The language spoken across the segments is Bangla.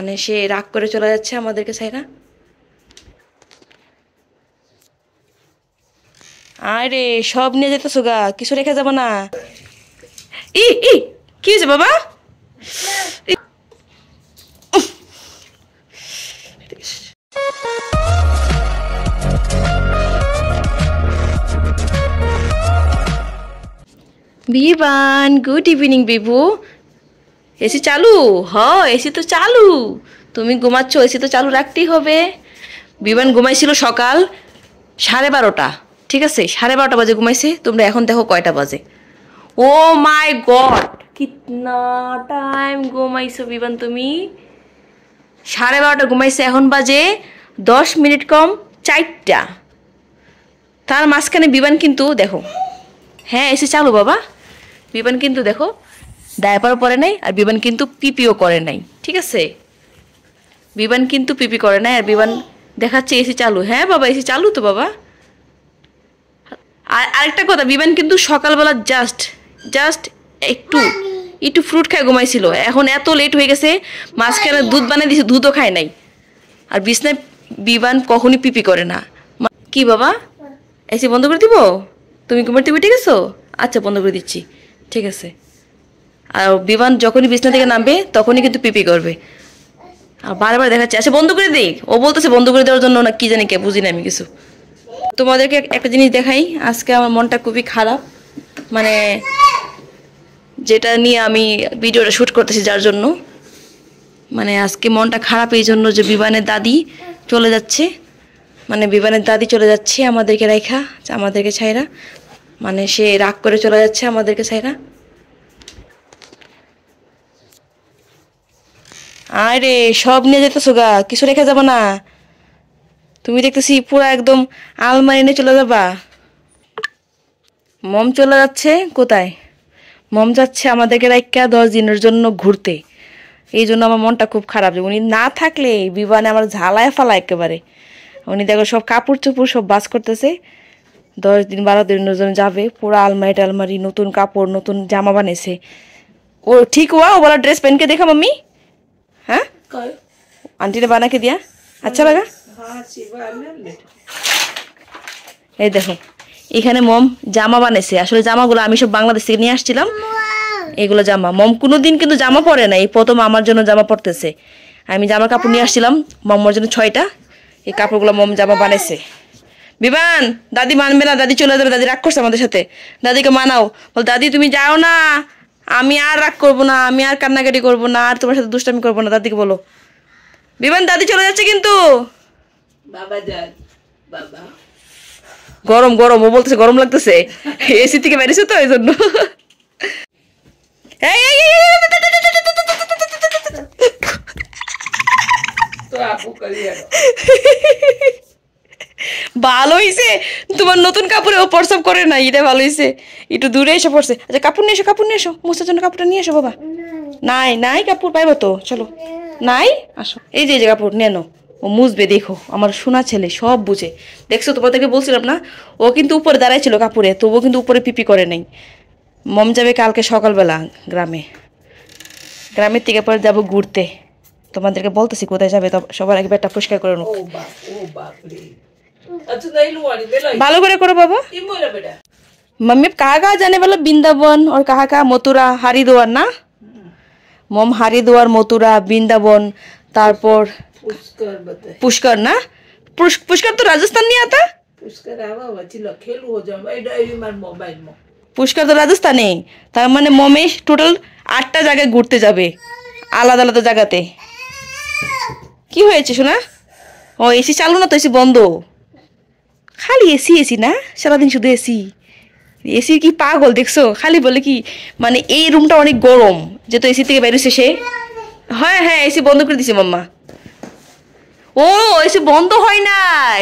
মানে সে রাগ করে চলে যাচ্ছে আমাদেরকে ছাইরা। আরে সব নিয়ে যেতেছ গা, কিছু রেখে যাবো না। ই ই কি হয়েছে বাবা? Biban, good evening Bibhu. AC চালু? হ এসি তো চালু, তুমি ঘুমাচ্ছ, এসি তো চালু রাখতেই হবে। বিবান ঘুমাইছিল সকাল 12:30, ঠিক আছে, 12:30 বাজে ঘুমাইছে। তোমরা এখন দেখো কয়টা বাজে। ও মাই গড, কিতনা টাইম ঘুমাইছো বিবান তুমি! 12:30 ঘুমাইছে, এখন বাজে 10 মিনিট কম 4টা। তার মাঝখানে বিবান কিন্তু দেখো, হ্যাঁ এসি চালু বাবা, বিবান কিন্তু দেখো ডায়াপারও পরে নাই, আর বিবান কিন্তু পিপিও করে নাই, ঠিক আছে, বিবান কিন্তু পিপি করে নাই, আর বিবান দেখাচ্ছে এসি চালু। হ্যাঁ বাবা এসি চালু তো বাবা। আর আরেকটা কথা, বিবান কিন্তু সকালবেলা জাস্ট একটু ফ্রুট খায় ঘুমাইছিল, এখন এত লেট হয়ে গেছে, মাঝখানে দুধ বানিয়ে দিয়েছে, দুধও খায় নাই, আর বিছনায় বিবান কখনই পিপি করে না। কি বাবা এসি বন্ধ করে দিব? তুমি ঘুমাতে উঠে গেছো? আচ্ছা বন্ধ করে দিচ্ছি, ঠিক আছে। আর বিমান যখনই বিছনা থেকে নামবে তখনই কিন্তু পিপি করবে, আর বারবার দেখাচ্ছে আচ্ছা বন্ধ করে দেখ, ও বলতেছে বন্ধ করে দেওয়ার জন্য, না কি জানি কে, বুঝি না আমি কিছু। তোমাদেরকে একটা জিনিস দেখাই, আজকে আমার মনটা খুবই খারাপ, মানে যেটা নিয়ে আমি ভিডিওটা শ্যুট করতেছি, যার জন্য মানে আজকে মনটা খারাপ এই জন্য যে বিমানের দাদি চলে যাচ্ছে, মানে বিমানের দাদি চলে যাচ্ছে আমাদেরকে রাইখা, আমাদেরকে ছাইরা, মানে সে রাগ করে চলে যাচ্ছে আমাদেরকে ছাইরা। আরে সব নিয়ে যেতেছো গা, কিছু রেখে যাবো না। তুমি দেখতেছি পুরো একদম আলমারি নিয়ে চলে যাবা। মম চলে যাচ্ছে কোথায়? মম যাচ্ছে আমাদেরকে রাইখা 10 দিনের জন্য ঘুরতে। এই জন্য আমার মনটা খুব খারাপ যে উনি না থাকলে বিমানে আমার ঝালায় ফালা একেবারে। উনি দেখো সব কাপড় চোপড় সব বাস করতেছে, 10 দিন 12 দিনের জন্য যাবে, পুরো আলমারি টালমারি, নতুন কাপড়, নতুন জামা বানিয়েছে। ও ঠিক ওয়া ও বলা ড্রেস পেনকে দেখা মাম্মি, হ্যাঁ আন্টিটা বানাকে দিয়া আচ্ছা লাগা। এই দেখো এখানে মম জামা বানিয়েছে, আসলে জামাগুলো আমি সব বাংলাদেশ থেকে নিয়ে আসছিলাম, এগুলো জামা। মম কোনোদিন কিন্তু জামা পরে না, এই প্রথম আমার জন্য জামা পরতেছে। আমি জামা কাপড় নিয়ে আসছিলাম মম্মার জন্য 6টা, এই কাপড়গুলো মম জামা বানিয়েছে। বিমান দাদি মানবে না, দাদি চলে যাবে, দাদি রাগ করছে আমাদের সাথে, দাদিকে মানাও, বল দাদি তুমি যাও না, আমি আর রাগ করবো না, আমি আর কান্নাকাটি করবো না, আর তোমার সাথে দুষ্টামি করবো না, দাদিকে বলো। বিমান দাদি চলে যাচ্ছে কিন্তু। গরম গরম ও বলতেছে, গরম লাগতেছে, এসি থেকে বেরিয়েছে তো এই জন্য। ভালো হয়েছে তোমার নতুন কাপড়ে ও পরসব করে না, এটা ভালো হয়েছে, একটু দূরে এসে পড়ছে। আচ্ছা কাপড় নিয়ে এসো, কাপড় নিয়ে এসো, মোছার জন্য কাপড়টা নিয়ে এসো বাবা। নাই নাই কাপড় পাইবো তো, চলো নাই আসো, এই যে কাপড় নিয়ে নো, ও মুছবে। দেখো আমার সোনা ছেলে সব বুঝে, দেখছো তোমাদেরকে বলছিলাম না, ও কিন্তু উপরে দাঁড়াই ছিল কাপড়ে, তবুও কিন্তু উপরে পিপি করে নাই। মম যাবে কালকে সকালবেলা গ্রামে, গ্রামের থেকে পরে যাবো ঘুরতে, তোমাদেরকে বলতেছি কোথায় যাবে, সবার আগে পেটটা পরিষ্কার করে নো। ভালো করে করো বাবা। মম্মি কাহা কাহা জানে বলো, বৃন্দাবন আর কাহা কাহা মথুরা হরিদ্বার না? মম হরিদ্বার, মথুরা, বৃন্দাবন, তারপর পুষ্কর না? পুষ্কর তো রাজস্থান নিয়ে আতা, পুষ্কর তো রাজস্থানে। তার মানে মমে টোটাল 8টা জায়গায় ঘুরতে যাবে, আলাদা আলাদা জায়গাতে। কি হয়েছে শোনা? ও এসি চালু না তো, এসি বন্ধ, খালি এসি এসি না, সারাদিন শুধু এসি এসি। কি পাগল দেখছো, খালি বলে কি মানে এই রুমটা অনেক গরম, যেহেতু এসি থেকে বেরোচ্ছে সে। হ্যাঁ হ্যাঁ এসি বন্ধ করে দিছে মাম্মা, ও এসি বন্ধ হয় নাই,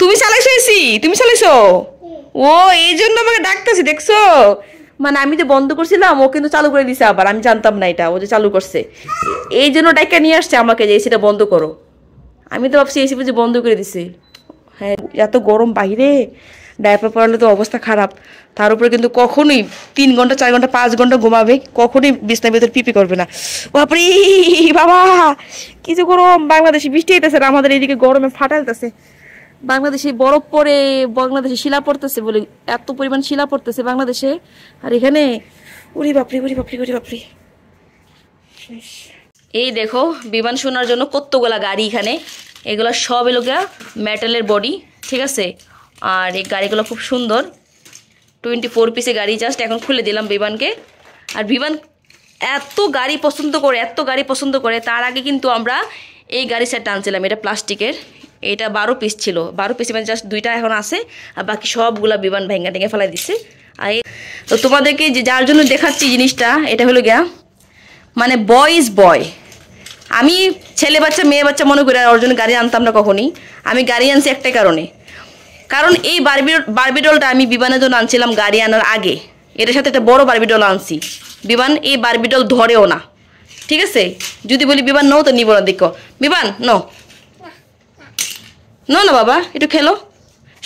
তুমি চালাইছো এসি, তুমি চালাইছো, ও এই জন্য আমাকে ডাকতেছি দেখছো। মানে আমি যে বন্ধ করছিলাম ও কিন্তু চালু করে দিছে আবার, আমি জানতাম না এটা, ও যে চালু করছে এই জন্য ডাইকা নিয়ে আসছে আমাকে যে এসিটা বন্ধ করো। আমি তো ভাবছি এসি বুঝি বন্ধ করে দিছি। হ্যাঁ এত গরম বাইরে, ডায়াপার পরালে তো অবস্থা খারাপ, তার উপরে কিন্তু কখনোই 3 ঘন্টা 4 ঘন্টা 5 ঘন্টা ঘুমাবে, কখনোই বিছনার ভেতর পিপি করবে না। বাপরে বাবা কিছু গরম, বাংলাদেশে বৃষ্টি হইতেছে না, আমাদের এইদিকে গরমে ফাটালতেছে। বাংলাদেশে বরফ পরে, বাংলাদেশে শিলা পড়তেছে বলে, এত পরিমাণ শিলা পড়তেছে বাংলাদেশে। আর এখানে উড়ি বাপরি উড়ি বাপরি উড়ি বাপরি। এই দেখো বিমান শোনার জন্য কতগুলা গাড়ি এখানে, এগুলো সব এলো মেটালের বডি, ঠিক আছে। আর এই গাড়িগুলো খুব সুন্দর, 24 পিসে গাড়ি, জাস্ট এখন খুলে দিলাম বিমানকে। আর বিমান এত গাড়ি পছন্দ করে, এত গাড়ি পছন্দ করে। তার আগে কিন্তু আমরা এই গাড়ি সেট আনছিলাম, এটা প্লাস্টিকের, এটা 12 পিস ছিল, 12 পিস মানে জাস্ট 2টা এখন আছে, আর বাকি সবগুলা বিমান ভেঙে ভেঙে ফেলাই দিচ্ছে। আর তো তোমাদেরকে যার জন্য দেখাচ্ছি জিনিসটা, এটা হলো গিয়া মানে বয় ইজ বয়। আমি ছেলে বাচ্চা মেয়ে বাচ্চা মনে করি ওর জন্য গাড়ি আনতাম না কখনই। আমি গাড়ি আনছি একটাই কারণে, কারণ এই বারবিডলটা আমি বিমানের জন্য আনছিলাম গাড়ি আনার আগে, এটার সাথে একটা বড় বারবিডল আনছি। বিমান এই বারবিডল ধরেও না, ঠিক আছে। যদি বলি বিমান নাও তো নিব না, দেখো বিমান নাও না না বাবা একটু খেলো।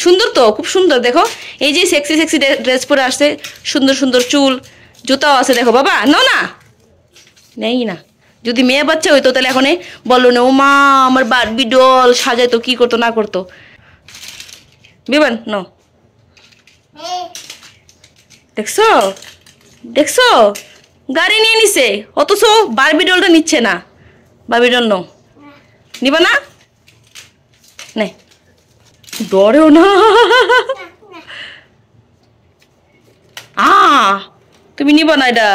সুন্দর তো, খুব সুন্দর, দেখো এই যে সেক্সি সেক্সি ড্রেস পরে আসছে, সুন্দর সুন্দর চুল, জুতাও আছে, দেখো বাবা নাও না, নেই না। যদি মেয়ে বাচ্চা হইতো তাহলে এখন বললো না ও মা আমার বারবি ডল সাজাইতো, কি করতো না করতো। বিমান নাও, দেখছো দেখছো গাড়ি নিয়ে নিছে, অথচ বারবি ডলটা নিচ্ছে না। বারবি ডল নাও, নিবা না, নে ডরেও না। আ তুমি নিবা না, এটা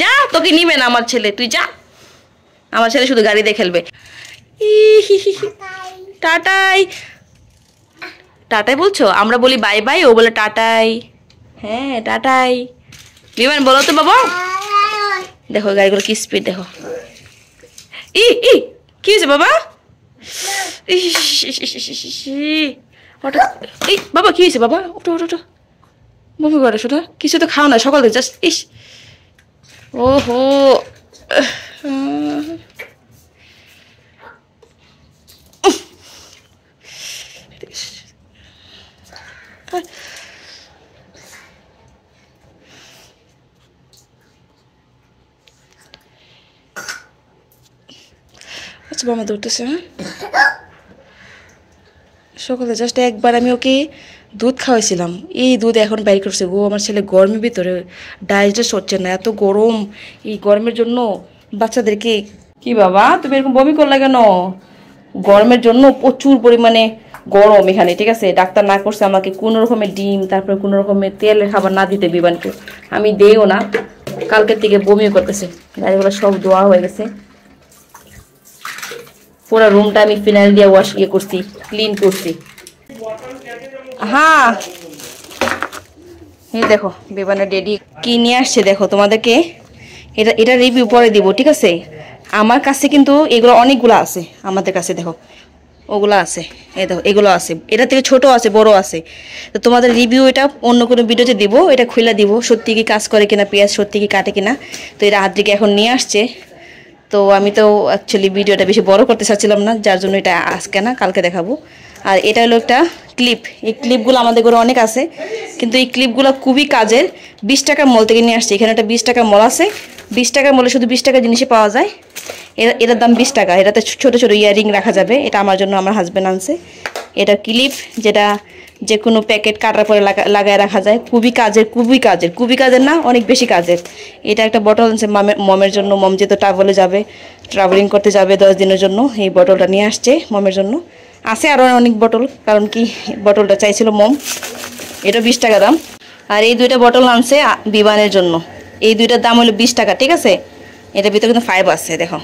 যা, তোকে নিবে না আমার ছেলে, তুই যা। আমার ছেলে শুধু গাড়ি দিয়ে খেলবে। টাটাই টাটাই বলছো, আমরা বলি বাই বাই, ও বলে টাটাই। হ্যাঁ টাটাই। বিমান বলো তো বাবা, দেখো গাড়িগুলো কি স্পিড, দেখো ই ই কি হয়েছে বাবা, বাবা কি হয়েছে বাবা, ওটো ওটো ওটো বমি করে, সেটা কিছু তো খাও না সকাল থেকে, জাস্ট ইস। ওহো আচ্ছা বাবা দৌড়তেছে। হ্যাঁ সকালে জাস্ট একবার আমি ওকে দুধ খাওয়াইছিলাম, এই দুধ এখন বাইর করছে গো। আমার ছেলে গরমের ভিতরে ডাইজেস্ট হচ্ছে না, এত গরম, এই গরমের জন্য বাচ্চাদেরকে কি বাবা তুমি এরকম বমি করলে কেন? গরমের জন্য প্রচুর পরিমাণে গরম এখানে, ঠিক আছে। ডাক্তার না করছে আমাকে কোনো রকমের ডিম, তারপরে কোনো রকমের তেলের খাবার না দিতে বিমানকে, আমি দেও না। কালকের থেকে বমিও করতেছে। গাড়িগুলো সব ধোয়া হয়ে গেছে, পুরো রুমটা আমি ফিনাইল দিয়ে ওয়াশ করছি, ক্লিন করছি। হ্যাঁ এই দেখো বিমানের ডেডি কি নিয়ে আসছে, দেখো তোমাদেরকে এটা রিভিউ পরে দিব, ঠিক আছে। আমার কাছে কিন্তু এগুলো অনেকগুলো আছে, আমাদের কাছে দেখো ওগুলো আছে, এই দেখো এগুলো আছে, এটা থেকে ছোট আছে বড় আছে। তো তোমাদের রিভিউ এটা অন্য কোনো ভিডিওতে দিব, এটা খুলে দিব সত্যি কি কাজ করে কিনা, পেঁয়াজ সত্যি কি কাটে কিনা। তো এটা হাত দিকে এখন নিয়ে আসছে, তো আমি তো অ্যাকচুয়ালি ভিডিওটা বেশি বড় করতে চাচ্ছিলাম না, যার জন্য এটা আজকে না কালকে দেখাবো। আর এটা হলো একটা ক্লিপ, এই ক্লিপগুলো আমাদের ঘরে অনেক আছে, কিন্তু এই ক্লিপগুলো খুবই কাজের। 20 টাকার মল থেকে নিয়ে আসছি, এখানে একটা 20 টাকার মল আছে, 20 টাকার মলে শুধু 20 টাকার জিনিসে পাওয়া যায়। এটার দাম 20 টাকা, এটাতে ছোটো ছোটো ইয়াররিং রাখা যাবে। এটা আমার জন্য আমার হাজব্যান্ড আনছে। এটা ক্লিপ, যেটা যে কোনো প্যাকেট কাটার পরে লাগায় রাখা যায়, খুবই কাজের, খুবই কাজের, খুবই কাজের না অনেক বেশি কাজের। এটা একটা বটল আছে মমের জন্য, মম যেহেতু ট্রাভেলে যাবে, ট্রাভেলিং করতে যাবে 10 দিনের জন্য, এই বটলটা নিয়ে আসছে মমের জন্য। আছে আরও অনেক বটল, কারণ কি বটলটা চাইছিল মম, এটা 20 টাকা দাম। আর এই 2টা বটল আনছে বিমানের জন্য, এই 2টার দাম হলো 20 টাকা, ঠিক আছে। এটার ভিতরে কিন্তু 5 আছে, দেখো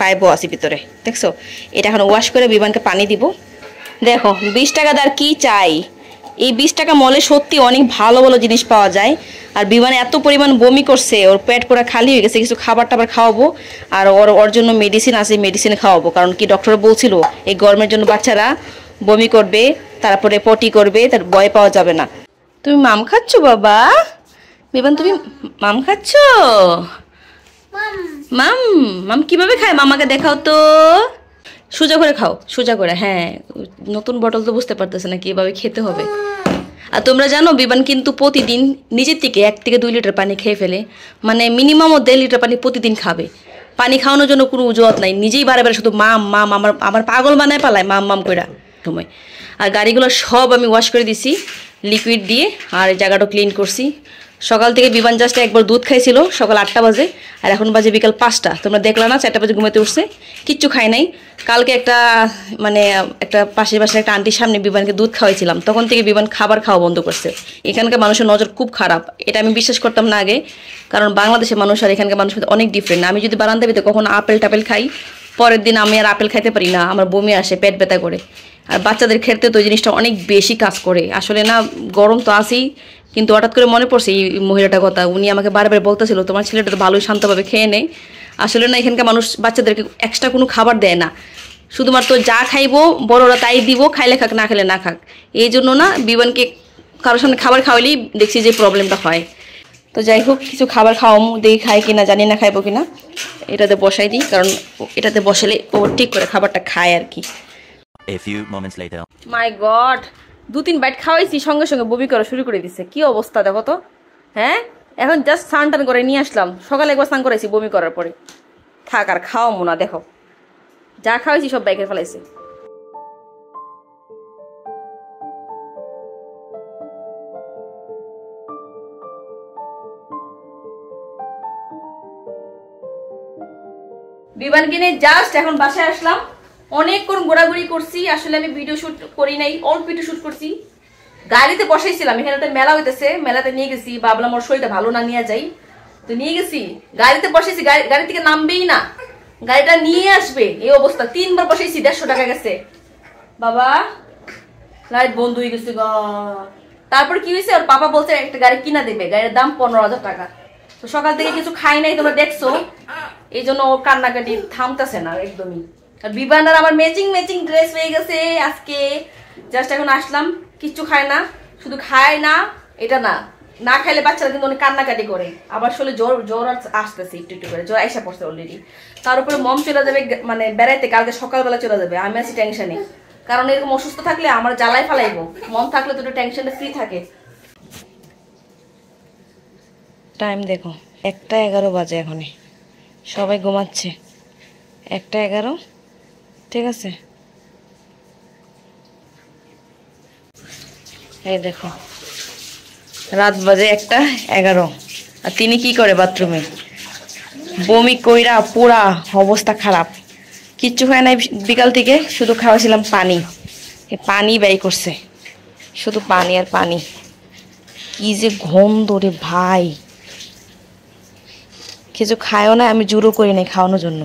5ও আছে ভিতরে, দেখছো। এটা এখন ওয়াশ করে বিমানকে পানি দিব। দেখো 20 টাকা দাম কি চাই, এই 20 টাকা মলে সত্যি অনেক ভালো ভালো জিনিস পাওয়া যায়। আর বিমানে এত পরিমাণ বমি করছে, ওর পেট পুরো খালি হয়ে গেছে, কিছু খাবার টাবার খাওয়াবো। আর ওর জন্য মেডিসিন আছে, মেডিসিন খাওয়াবো, কারণ কি ডক্টর বলছিল এই গরমের জন্য বাচ্চারা বমি করবে, তারপরে পটি করবে, তার ভয় পাওয়া যাবে না। তুমি মাম খাচ্ছ বাবা, বিমান তুমি মাম খাচ্ছ? মাম মাম কিভাবে খায় মামাকে দেখাও তো, সোজা করে খাও, সোজা করে। হ্যাঁ নতুন বটল তো বুঝতে পারতেছে না কীভাবে খেতে হবে। আর তোমরা জানো বিমান কিন্তু প্রতিদিন নিজের থেকে 1 থেকে 2 লিটার পানি খেয়ে ফেলে, মানে মিনিমামও 1.5 লিটার পানি প্রতিদিন খাবে। পানি খাওয়ানোর জন্য কোনো অজুহাত নাই, নিজেই বারে বারে শুধু মাম মাম আমার পাগল বানায় পালায় মাম মাম কইরা সময়। আর গাড়িগুলো সব আমি ওয়াশ করে দিছি লিকুইড দিয়ে, আর জায়গাটা ক্লিন করছি। সকাল থেকে বিমান জাস্ট একবার দুধ খাইছিল সকাল 8টা বাজে, আর এখন বাজে বিকাল 5টা। তোমরা দেখলা না 4টা বাজে ঘুমাতে উঠছে, কিচ্ছু খাই নাই। কালকে একটা পাশে একটা আন্টির সামনে বিমানকে দুধ খাওয়াইছিলাম, তখন থেকে বিমান খাবার খাওয়া বন্ধ করছে। এখানকার মানুষের নজর খুব খারাপ, এটা আমি বিশ্বাস করতাম না আগে, কারণ বাংলাদেশের মানুষ আর এখানকার মানুষের অনেক ডিফারেন্ট। আমি যদি বারান্দায় পেতে কখনো আপেল টাপেল খাই, পরের দিন আমি আর আপেল খাইতে পারি না, আমার বমি আসে, পেট ব্যথা করে। আর বাচ্চাদের ক্ষেত্রে তো এই জিনিসটা অনেক বেশি কাজ করে আসলে। না গরম তো আসেই, কিন্তু হঠাৎ করে মনে পড়ছে এই মহিলাটার কথা, উনি আমাকে বারবার বলতেছিল তোমার ছেলেটা তো ভালোই শান্তভাবে খেয়ে নেয়। আসলে না, এখানকার মানুষ বাচ্চাদেরকে এক্সট্রা কোনো খাবার দেয় না, শুধুমাত্র যা খাইবো বড়রা তাই দিব, খাইলে খাক না খেলে না খাক। এই জন্য না বিমানকে কারোর সামনে খাবার খাওয়ালেই দেখছি যে প্রবলেমটা হয়। তো যাই হোক, কিছু খাবার খাওয়াম, দেখি খায় কি না, জানি না খাইবো কি না। এটাতে বসাই দিই, কারণ এটাতে বসালে ও ঠিক করে খাবারটা খায় আর কি। A few moments later. My God, 2-3 bite খাওয়াইছি সঙ্গে সঙ্গে বমি করা শুরু করে দিচ্ছে। কি অবস্থা দেখো তো। হ্যাঁ, এখন জাস্ট স্নান টান করে নিয়ে আসলাম, সকালে একবার স্নান করেছি বমি করার পরে। থাক আর খাওয়া মো না, দেখো যা খাওয়াইছি সব বাইকে ফেলাইছি। বিমান কিনে জাস্ট এখন বাসায় আসলাম, অনেকক্ষণ ঘোরাঘুরি করছি। আসলে আমি ভিডিও শুট করি নাই, অল্প ভিডিও শুট করছি। গাড়িতে বসাইছিলাম, এখানে একটা মেলা হইতেছে, মেলাতে নিয়ে গেছি। ভাবলাম ওর শরীরটা ভালো না, নিয়ে যাই, তো নিয়ে গেছি। গাড়িতে বসাইছি, গাড়ি থেকে নামবেই না, গাড়িটা নিয়ে আসবে এই অবস্থা। 3বার বসাইছি, 150 টাকা গেছে বাবা, লাইট বন্ধ হয়ে গেছে। তারপর কি হয়েছে, ওর পাপা বলছে একটা গাড়ি কিনা দেবে, গাড়ির দাম 15,000 টাকা। তো সকাল থেকে কিছু খাই নাই, তোমরা দেখছো, এই জন্য ও কান্নাকাটি থামতেছে না একদমই। আর বিবান আর আমার ম্যাচিং ম্যাচিং ড্রেস হয়ে গেছে আজকে। জাস্ট এখন আসলাম, কিচ্ছু খায় না, শুধু খায় না এটা না, না খাইলে বাচ্চারা কিন্তু অনেক কান্নাকাটি করে। আবার আসলে জ্বর জ্বর আসতেছে, একটু একটু করে জ্বর আইসা পড়ছে অলরেডি। তার উপরে মম চলে যাবে মানে বেড়াইতে, কালকে সকালবেলা চলে যাবে। আমি আছি টেনশনে, কারণ এরকম অসুস্থ থাকলে আমার জ্বালায় ফেলাইবো। মম থাকলে তো টেনশনটা ফ্রি থাকে। টাইম দেখো 1:11 বাজে, এখন সবাই ঘুমাচ্ছে। 1:11, ঠিক আছে। এই দেখো রাত বাজে 1:11, আর তিনি কি করে বাথরুমে বমি কইরা পুরা অবস্থা খারাপ। কিচ্ছু খায় নাই বিকাল থেকে, শুধু খাওয়াছিলাম পানি, পানি ব্যয় করছে, শুধু পানি আর পানি। কি যে গন্ধ রে ভাই, কিছু খায়ও না। আমি জোরও করি নাই খাওয়ানোর জন্য,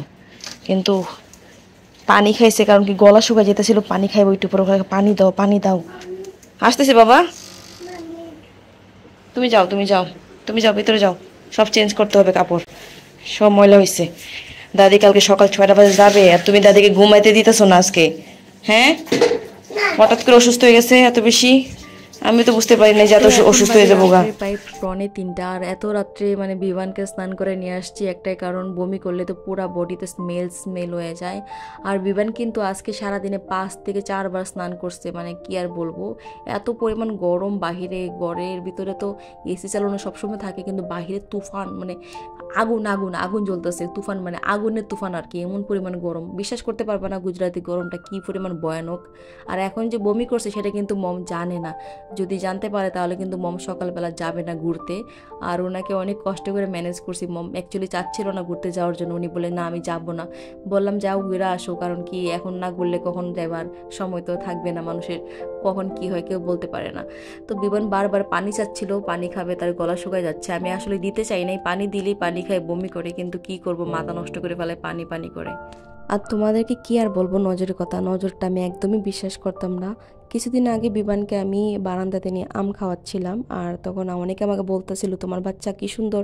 কিন্তু পানি খাইছে, কারণ কি গলা শুকায় যেতেছিল, পানি খাইব একটু পরে। পানি দাও, পানি দাও, আসতেছে বাবা। তুমি যাও, তুমি যাও, তুমি যাও, ভিতরে যাও, সব চেঞ্জ করতে হবে, কাপড় সব ময়লা হয়েছে। দাদি কালকে সকাল 6টা বাজে যাবে, আর তুমি দাদিকে ঘুমাইতে দিতেছো না আজকে। হ্যাঁ, হঠাৎ করে অসুস্থ হয়ে গেছে এত বেশি, আমি তো বুঝতে পারি না যে এত অসুস্থ হয়ে যাবো। প্রায় 2:30, আর এত রাত্রে মানে বিমানকে স্নান করে নিয়ে আসছি, একটাই কারণ বমি করলে তো পুরা বডিতে স্মেল হয়ে যায়। আর বিমান কিন্তু আজকে সারাদিনে 5 থেকে 4বার স্নান করছে, মানে কি আর বলবো। এত পরিমাণ গরম বাহিরে, ঘরের ভিতরে তো এসি চালানো সবসময় থাকে, কিন্তু বাহিরে তুফান, মানে আগুন আগুন আগুন জ্বলতেছে, তুফান মানে আগুনের তুফান আর কি। এমন পরিমাণ গরম, বিশ্বাস করতে পারবে না গুজরাতি গরমটা কি পরিমাণ ভয়ানক। আর এখন যে বমি করছে সেটা কিন্তু মম জানে না, যদি জানতে পারে তাহলে কিন্তু মম সকালবেলা যাবে না ঘুরতে। আর ওনাকে অনেক কষ্ট করে ম্যানেজ করছি। মম অ্যাকচুয়ালি চাচ্ছিল না ঘুরতে যাওয়ার জন্য, উনি বলে না আমি যাব না। বললাম যাও ঘুরে আসো, কারণ কি এখন না ঘুরলে কখন যাবার সময় তো থাকবে না মানুষের, কখন কি হয় কেউ বলতে পারে না। তো বিমান বারবার পানি চাচ্ছিল, পানি খাবে, তার গলা শুকায় যাচ্ছে। আমি আসলে দিতে চাই নাই, পানি দিলেই পানি খায় বমি করে, কিন্তু কি করবো, মাথা নষ্ট করে ফেলে পানি পানি করে। আর তোমাদেরকে কি আর বলবো নজরের কথা, নজরটা আমি একদমই বিশ্বাস করতাম না। কিছুদিন আগে বিমানকে আমি বারান্দাতে নিয়ে আম খাওয়াচ্ছিলাম, আর তখন অনেকে আমাকে বলতেছিল তোমার বাচ্চা কি সুন্দর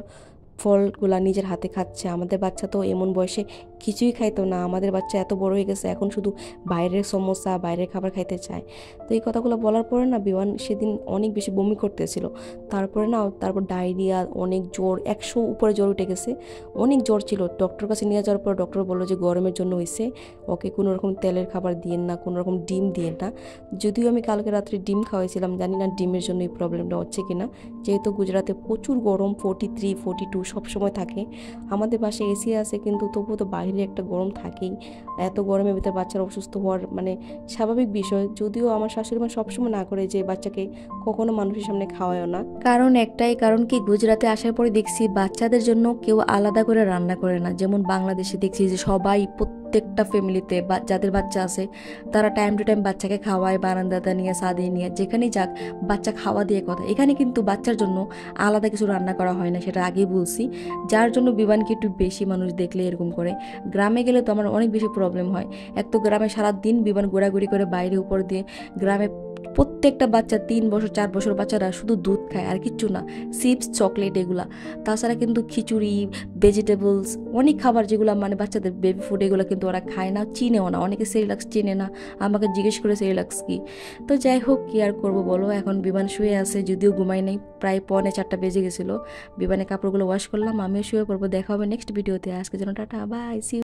ফলগুলা নিজের হাতে খাচ্ছে। আমাদের বাচ্চা তো এমন বয়সে কিছুই খাইতো না, আমাদের বাচ্চা এত বড় হয়ে গেছে এখন শুধু বাইরের সমোসা, বাইরের খাবার খাইতে চায়। তো এই কথাগুলো বলার পরে না বিমান সেদিন অনেক বেশি বমি করতেছিল, তারপর ডায়রিয়া অনেক জ্বর, 100 উপরে জ্বর উঠে গেছে, অনেক জ্বর ছিল। ডক্টর কাছে নিয়ে যাওয়ার পর ডক্টর বললো যে গরমের জন্য হয়েছে, ওকে কোনো রকম তেলের খাবার দিয়েন না, কোনো রকম ডিম দিয়েন না। যদিও আমি কালকে রাত্রে ডিম খাওয়াইছিলাম, জানি না ডিমের জন্য এই প্রবলেমটা হচ্ছে কিনা, যেহেতু গুজরাতে প্রচুর গরম, 43-42 সবসময় থাকে। আমাদের বাসায় এসি আছে কিন্তু তবুও তো বাইরে একটা গরম থাকেই, এত গরমের ভিতরে বাচ্চারা অসুস্থ হওয়ার মানে স্বাভাবিক বিষয়। যদিও আমার শাশুড়ি মা সবসময় না করে যে বাচ্চাকে কখনো মানুষের সামনে খাওয়ায়ও না, কারণ একটাই কারণ কি, গুজরাতে আসার পরে দেখছি বাচ্চাদের জন্য কেউ আলাদা করে রান্না করে না। যেমন বাংলাদেশে দেখছি যে সবাই প্রত্যেকটা ফ্যামিলিতে বা যাদের বাচ্চা আছে তারা টাইম টু টাইম বাচ্চাকে খাওয়ায়, বারান্দাতে নিয়ে, ছাদে নিয়ে, যেখানেই যাক বাচ্চা খাওয়া দিয়ে কথা। এখানে কিন্তু বাচ্চার জন্য আলাদা কিছু রান্না করা হয় না, সেটা আগেই বলছি, যার জন্য বিমানকে একটু বেশি মানুষ দেখলে এরকম করে। গ্রামে গেলে তো আমার অনেক বেশি প্রবলেম হয়, এক তো গ্রামে সারাদিন বিমান ঘোরাঘুরি করে বাইরে উপর দিয়ে। গ্রামে প্রত্যেকটা বাচ্চা 3-4 বছর বাচ্চারা শুধু দুধ খায় আর কিচ্ছু না, চিপস, চকলেট এগুলা, তাছাড়া কিন্তু খিচুড়ি, ভেজিটেবলস, অনেক খাবার যেগুলো মানে বাচ্চাদের বেবি ফুড, এগুলো কিন্তু ওরা খায় না, চিনেও না। অনেকে সেরিলাক্স চিনে না, আমাকে জিজ্ঞেস করে সেরিলাক্স কি। তো যাই হোক, কি আর করবো বলো, এখন বিমান শুয়ে আছে, যদিও ঘুমাই নেই, প্রায় 3:45 বেজে গেছিলো। বিমানে কাপড়গুলো ওয়াশ করলাম, আমিও শুয়ে পড়বো। দেখা হবে নেক্সট ভিডিওতে, আজকে যেন টাটা, বাই, সি ইউ।